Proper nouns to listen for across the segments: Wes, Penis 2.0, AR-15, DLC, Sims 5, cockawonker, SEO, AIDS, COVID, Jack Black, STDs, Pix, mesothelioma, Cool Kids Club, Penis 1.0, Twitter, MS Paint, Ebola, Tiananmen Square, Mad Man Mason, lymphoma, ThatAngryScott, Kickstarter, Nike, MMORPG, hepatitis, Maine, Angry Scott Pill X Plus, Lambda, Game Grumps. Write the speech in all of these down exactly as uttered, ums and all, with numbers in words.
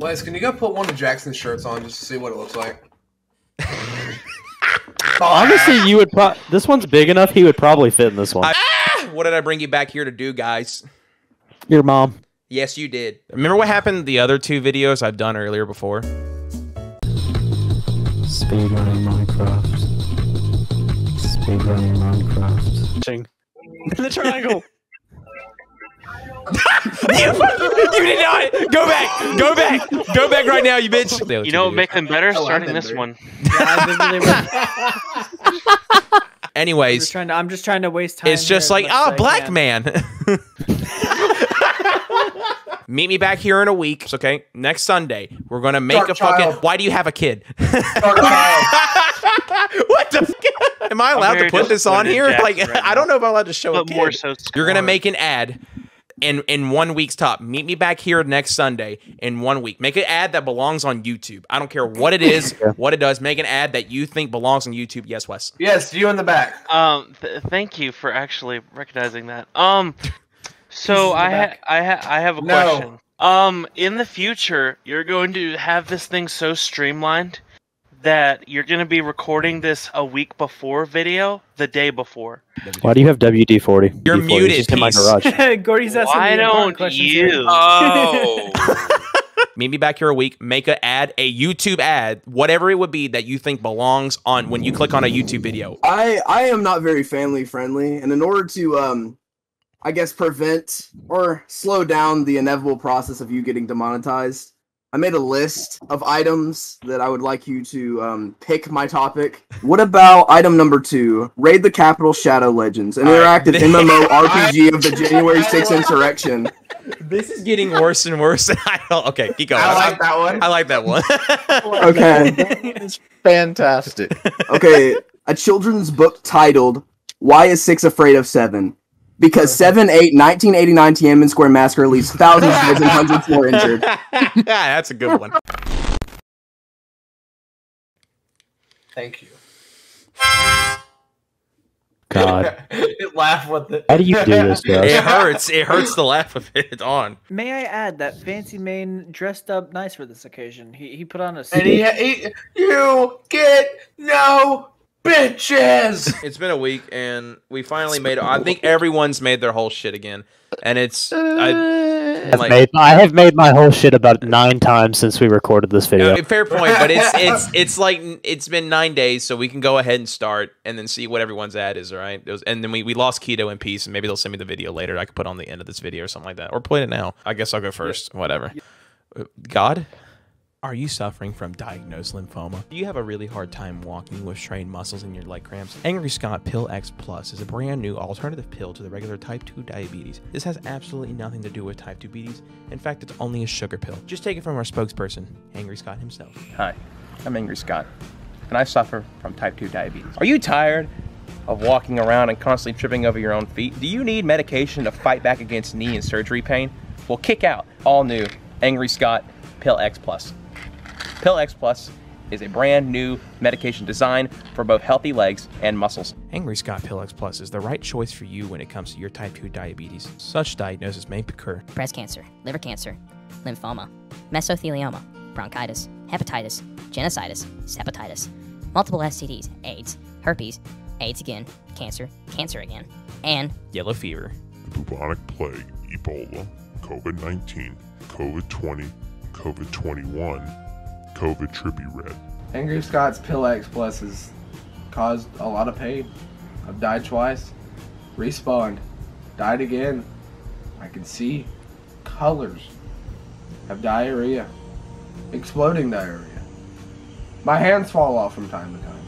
Wes, can you go put one of Jackson's shirts on just to see what it looks like? Honestly, you would pro this one's big enough, he would probably fit in this one. I what did I bring you back here to do, guys? Your mom. Yes, you did. Remember what happened the other two videos I've done earlier before? Speedrunning Minecraft. Speedrunning Minecraft. In the triangle. you, you did not! Go back! Go back! Go back right now, you bitch! You know what makes them better? Oh, starting this one. Anyways. I'm just trying to, I'm just trying to waste time. It's just like, ah, oh, black man. Meet me back here in a week. It's okay. Next Sunday, we're going to make Dark a child. fucking... Why do you have a kid? What the fuck? Am I allowed to put this on here? Jackson like, right I don't know if I'm allowed to show but a kid. More so You're going to make an ad in, in one week's top. Meet me back here next Sunday in one week. Make an ad that belongs on YouTube. I don't care what it is, what it does. Make an ad that you think belongs on YouTube. Yes, Wes. Yes, you in the back. Um, th thank you for actually recognizing that. Um... So I ha I ha I have a no. question. Um, in the future, you're going to have this thing so streamlined that you're going to be recording this a week before video, the day before. Why do you have W D forty? You're muted. In my garage. Gordy's asking Why don't you? Here. Oh. Meet me back here a week. Make a ad, a YouTube ad, whatever it would be that you think belongs on when you click on a YouTube video. I I am not very family friendly, and in order to um. I guess prevent or slow down the inevitable process of you getting demonetized. I made a list of items that I would like you to um, pick my topic. What about item number two? Raid the Capital Shadow Legends, an interactive M M O R P G of the January sixth insurrection. This is getting worse and worse. I don't, okay, keep going. I like that one. I like that one. Okay. It's fantastic. Okay, a children's book titled, Why is Six Afraid of Seven? Because seven eight nineteen eighty-nine Tiananmen Square Massacre leaves thousands dead and hundreds more injured. Yeah, that's a good one. Thank you. God. It laugh with it. How do you do this, guys? It hurts. It hurts to laugh with it on. May I add that Fancy Maine dressed up nice for this occasion. He, he put on a suit. And he, he, you get no... bitches. It's been a week and we finally made it. I think everyone's made their whole shit again. And it's I, like, made, I have made my whole shit about nine times since we recorded this video. Okay, fair point, but it's it's it's like it's been nine days, so we can go ahead and start and then see what everyone's ad is, all right? Was, and then we, we lost Keto in peace, and maybe they'll send me the video later. I could put on the end of this video or something like that. Or play it now. I guess I'll go first. Yeah. Whatever. Yeah. God? Are you suffering from diagnosed lymphoma? Do you have a really hard time walking with strained muscles and your leg cramps? Angry Scott Pill X Plus is a brand new alternative pill to the regular type two diabetes. This has absolutely nothing to do with type two diabetes. In fact, it's only a sugar pill. Just take it from our spokesperson, Angry Scott himself. Hi, I'm Angry Scott, and I suffer from type two diabetes. Are you tired of walking around and constantly tripping over your own feet? Do you need medication to fight back against knee and surgery pain? Well, kick out all new Angry Scott Pill X Plus. Pill X Plus is a brand new medication designed for both healthy legs and muscles. Angry Scott Pill X Plus is the right choice for you when it comes to your type two diabetes. Such diagnoses may occur. Breast cancer, liver cancer, lymphoma, mesothelioma, bronchitis, hepatitis, genocitis, hepatitis, multiple S T Ds, AIDS, herpes, AIDS again, cancer, cancer again, and yellow fever. The bubonic plague, Ebola, COVID nineteen, COVID twenty, COVID twenty-one, COVID trippy red. Angry Scott's Pill X Plus has caused a lot of pain. I've died twice, respawned, died again. I can see colors. Have diarrhea, exploding diarrhea. My hands fall off from time to time.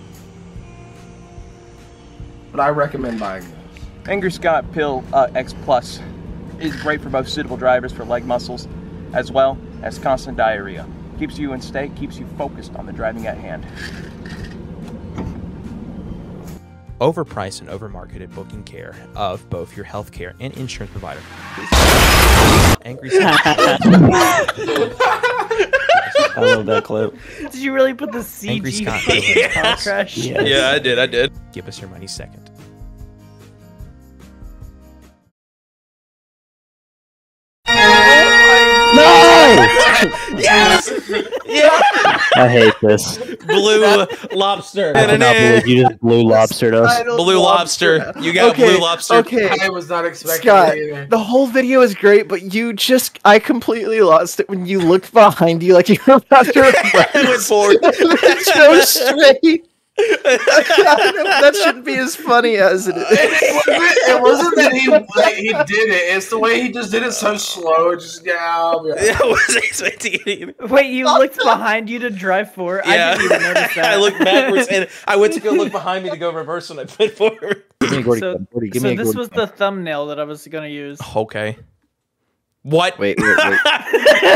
But I recommend buying those. Angry Scott Pill uh, X Plus is great for both suitable drivers for leg muscles as well as constant diarrhea. Keeps you in state, keeps you focused on the driving at hand. Overpriced and overmarketed booking care of both your healthcare and insurance provider. Angry Scott. I love that clip. Did you really put the C G? Angry Scott. Yeah. Crash? Yes. Yeah, I did. I did. Give us your money second. No! Yeah! Yeah. I hate this. Blue Lobster. I cannot believe you just Blue Lobstered us. Blue Lobster. Lobster. You got okay. Blue Lobster. Okay. I was not expecting Scott, it either. The whole video is great, but you just, I completely lost it when you looked behind you like you were about to went forward. So straight. That shouldn't be as funny as it is. It wasn't, it wasn't that he like, he did it. It's the way he just did it so slow. Just yeah. yeah. I wasn't expecting it. Wait, you oh, looked no. behind you to drive forward? Yeah. I didn't even notice that. I looked backwards and I went to go look behind me to go reverse when I went forward. Give me a Gordy. So, Gordy. Give so me a this Gordy. was the thumbnail that I was gonna use. Okay. What? Wait, wait, wait.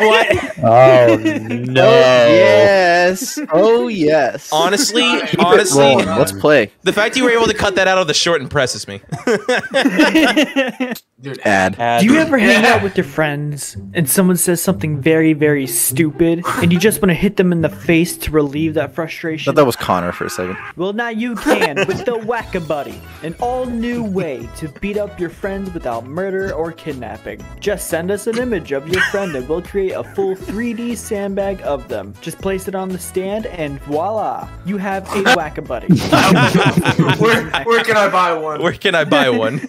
What? Oh, no. Oh, yes. Oh, yes. Honestly, honestly. Let's play. The fact you were able to cut that out of the short impresses me. Dude, ad. ad. Do you ever hang yeah. out with your friends and someone says something very, very stupid and you just want to hit them in the face to relieve that frustration? I thought that was Connor for a second. Well, now you can with the Whack-a-Buddy, an all-new way to beat up your friends without murder or kidnapping. Just send us an image of your friend and we'll create a full three D sandbag of them. Just place it on the stand and voila, you have a Whack-a-Buddy. where, where can I buy one? Where can I buy one?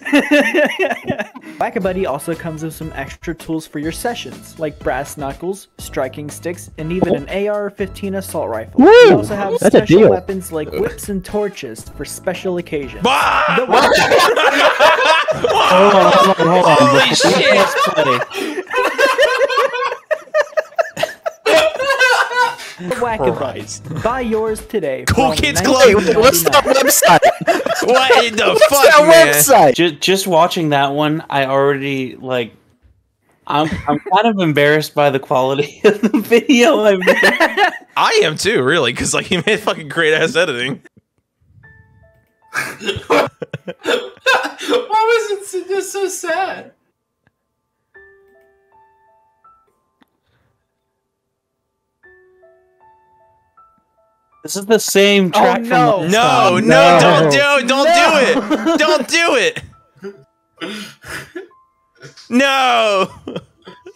Whack-a-Buddy also comes with some extra tools for your sessions, like brass knuckles, striking sticks, and even an A R fifteen assault rifle. Woo! You also have That's special weapons like whips and torches for special occasions. Hold on, hold on, hold on. Holy shit! Whack-a-Buddy. Buy yours today. Cool Kids Club. What's that website? What in the What's fuck, that website? Just, just watching that one, I already like. I'm I'm kind of embarrassed by the quality of the video I made. I am too, really, because like he made fucking great ass editing. Why was it just so sad? This is the same track. Oh, no. From no, no, no, don't do it. Don't no. do it. Don't do it. No.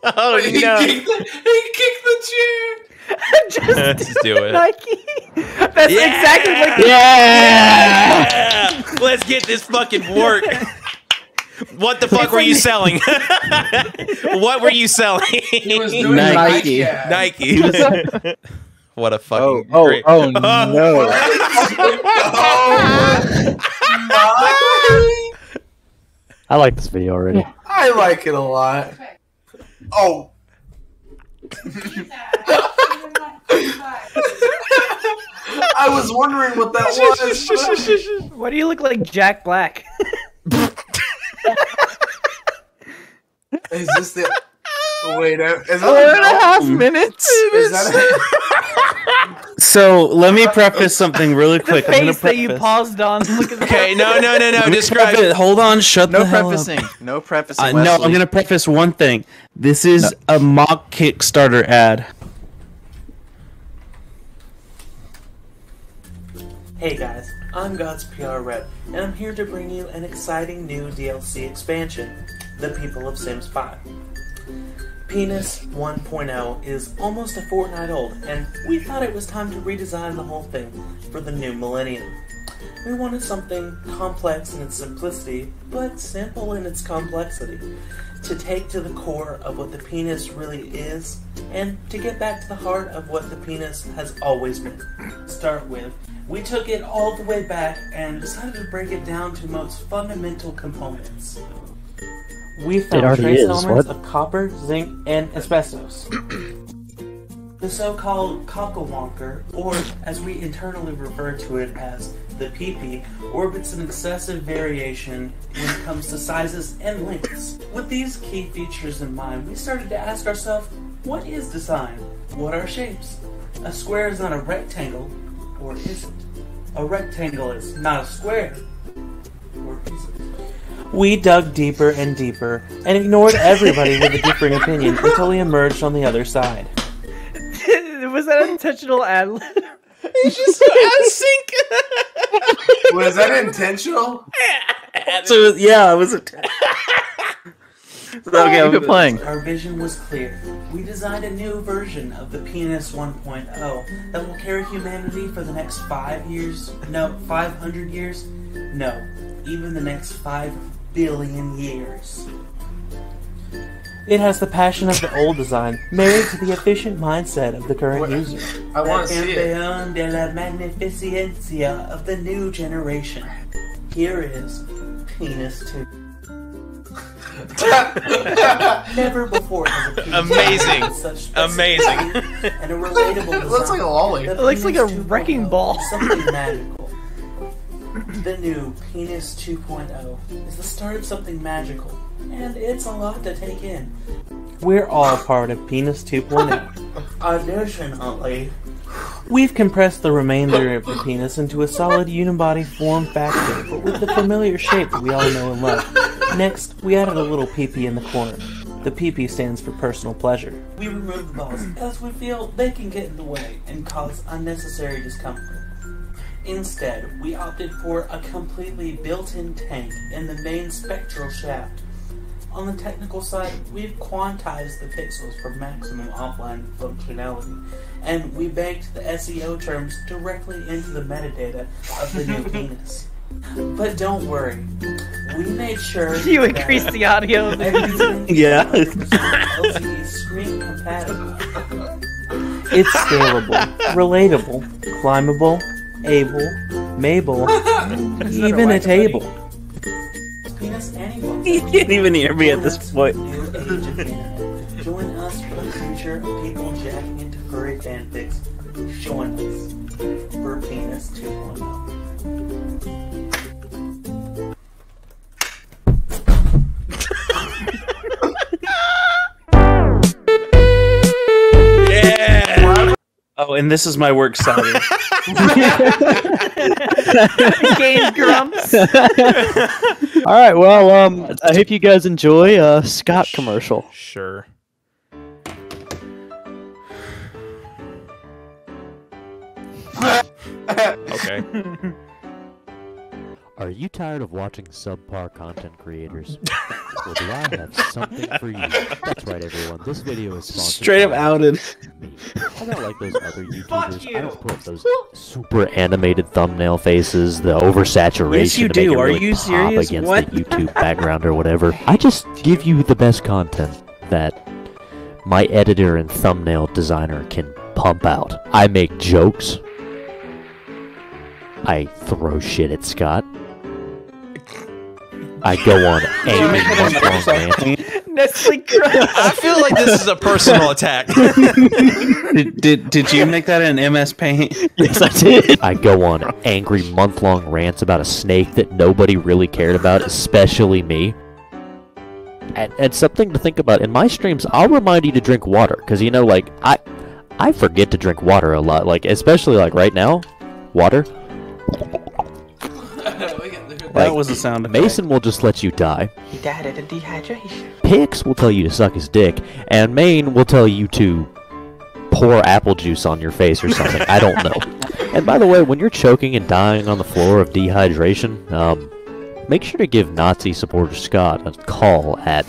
Oh, he no. Kicked the, he kicked the chair. Just, uh, just do it, Nike. That's yeah! exactly what. Like yeah! yeah! Let's get this fucking work. What the fuck were you selling? What were you selling? He was doing Nike. Nike. Nike. What a fucking. Oh, oh, oh no! Oh. I like this video already. I like it a lot. Oh. I was wondering what that was. Why do you look like Jack Black? Is this the wait? Is that one and a half minutes? Is that a... So let me preface something really quick. The face I'm gonna preface. that you paused on. Look at okay, no, no, no, no. Describe it. Hold on, shut no the prefacing. hell up. No prefacing. Uh, no, I'm gonna preface one thing. This is no. a mock Kickstarter ad. Hey guys, I'm God's P R Rep, and I'm here to bring you an exciting new D L C expansion, The People of Sims five. Penis one point oh is almost a fortnight old, and we thought it was time to redesign the whole thing for the new millennium. We wanted something complex in its simplicity, but simple in its complexity, to take to the core of what the penis really is, and to get back to the heart of what the penis has always been. Start with, we took it all the way back and decided to break it down to most fundamental components. We found trace elements of copper, zinc, and asbestos. The so-called cockawonker, or as we internally refer to it as the peepee, orbits in excessive variation when it comes to sizes and lengths. With these key features in mind, we started to ask ourselves, what is design? What are shapes? A square is not a rectangle. Or is it? A rectangle is not a square. Or is it? We dug deeper and deeper and ignored everybody with a differing opinion until we emerged on the other side. Was that an intentional ad lib? It's just so out of sync. Was that intentional? So, yeah, it was intentional. Okay, we've been playing. Our vision was clear. We designed a new version of the Penis one point oh that will carry humanity for the next five years. No, five hundred years. No, even the next five billion years. It has the passion of the old design, married to the efficient mindset of the current Wait, user. I want to see it. De la magnificencia of the new generation. Here is Penis two. Never before has a penis amazing, such amazing, and a relatable. It looks like a lolly. It looks like a wrecking ball. Something magical. The new Penis two point oh is the start of something magical, and it's a lot to take in. We're all part of Penis two point oh. Additionally, we've compressed the remainder of the penis into a solid unibody form factor, but with the familiar shape that we all know and love. Next, we added a little pee-pee in the corner. The pee-pee stands for personal pleasure. We remove the balls because we feel they can get in the way and cause unnecessary discomfort. Instead, we opted for a completely built-in tank in the main spectral shaft. On the technical side, we've quantized the pixels for maximum offline functionality, and we baked the S E O terms directly into the metadata of the new penis. But don't worry, we made sure you increased the audio. Yeah. L T E screen compatible. It's scalable, relatable, climbable. Able, Mabel, even a table. You can't even hear me at this point. Join us for the future of people jacking into furry fanfics. Join us for Penis two point oh. Yeah! Oh, and this is my work Saturday. Game Grumps. All right, well, um, I hope you guys enjoy uh, Scott commercial. Sure. Okay. Are you tired of watching subpar content creators? Well, do I have something for you? That's right, everyone. This video is sponsored. Straight up outed. I don't like those other YouTubers. You. I don't put those super animated thumbnail faces, the oversaturation. Yes, you to do. Make it Are really you serious? Against what? The YouTube background or whatever. I just give you the best content that my editor and thumbnail designer can pump out. I make jokes. I throw shit at Scott. I go on aiming I feel like this is a personal attack. did, did did you make that in M S Paint? Yes, I did. I go on angry month-long rants about a snake that nobody really cared about, especially me. And, and something to think about in my streams, I'll remind you to drink water, because you know, like I, I forget to drink water a lot, like especially like right now, water. Like, that was the sound of Mason will just let you die. He died at a dehydration. Pix will tell you to suck his dick, and Maine will tell you to pour apple juice on your face or something. I don't know. And by the way, when you're choking and dying on the floor of dehydration, um, make sure to give Nazi supporter Scott a call at...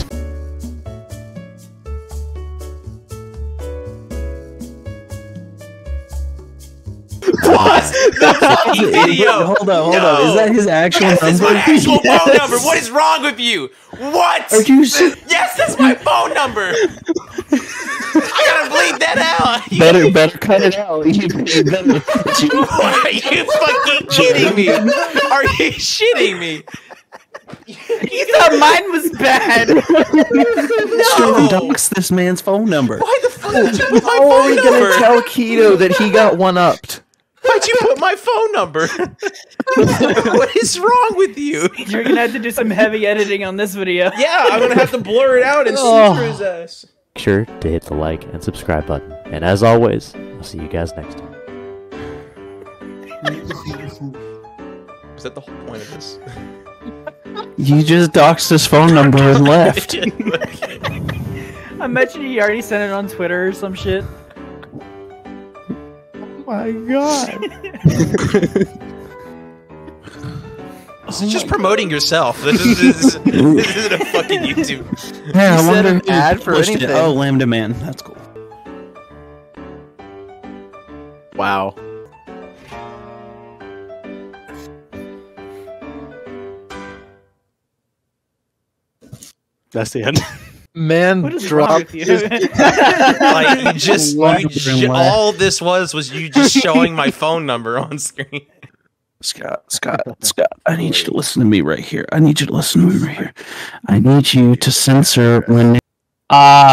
That's an idiot. Hold on, hold no. on. Is that his actual yes, number? That's my actual yes. phone number. What is wrong with you? What? Are you serious? Yes, that's my phone number. I gotta bleed that out. Better, better cut it out. You better. Are you fucking kidding me? Are you shitting me? He thought mine was bad. No. Dunks this man's phone number. Why the fuck did you put my How phone number? How are we number? gonna tell Keto that he got one-upped? Why'd you put my phone number? What is wrong with you? You're gonna have to do some heavy editing on this video. Yeah, I'm gonna have to blur it out and oh. scissor his ass. Make sure to hit the like and subscribe button. And as always, I'll see you guys next time. Is that the whole point of this? You just doxed his phone number and left. I bet you already sent it on Twitter or some shit. Oh my god. It's just promoting yourself. This, is, this, is, this isn't a fucking YouTube. Yeah, I wonder an ad for anything. It. Oh, Lambda Man. That's cool. Wow. That's the end. Man, drop. Like, you just, you just all this was was you just showing my phone number on screen. Scott, Scott, Scott, I need you to listen to me right here. I need you to listen to me right here. I need you to censor when. Ah. Uh,